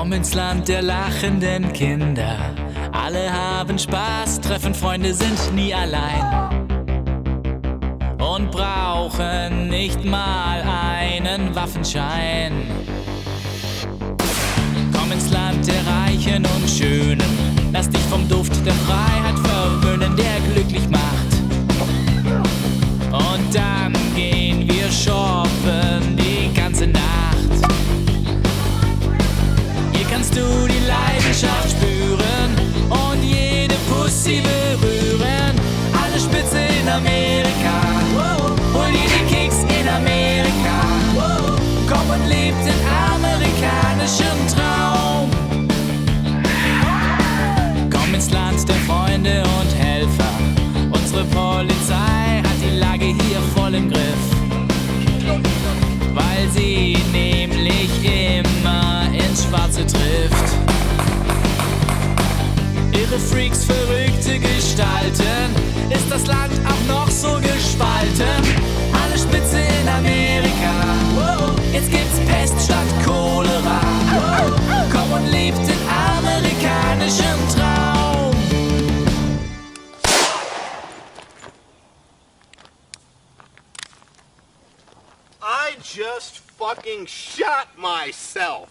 Komm ins Land der lachenden Kinder. Alle haben Spaß, treffen Freunde, sind nie allein. Und brauchen nicht mal einen Waffenschein. Komm ins Land der Reichen und Schönen. Lass dich vom Duft der Freiheit verwöhnen, der glücklich macht. Und dann gehen wir shoppen die ganze Nacht. Hier kannst du die Leidenschaft spüren und jede Pussy berühren. Alle Spitze in Amerika, hol dir die Kicks in Amerika. Komm und leb den amerikanischen Traum. Komm ins Land der Freunde und Helfer. Unsere Polizei hat die Lage hier voll im Griff, weil sie nämlich immer ins Schwarze trifft. Ihre Freaks, verrückte Gestalten, ist das Land auch noch so gespalten. Alle Spitze in Amerika, jetzt gibt's Pest statt Cholera. Komm und leb den amerikanischen Traum. I just fucking shot myself.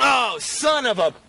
Oh, son of a...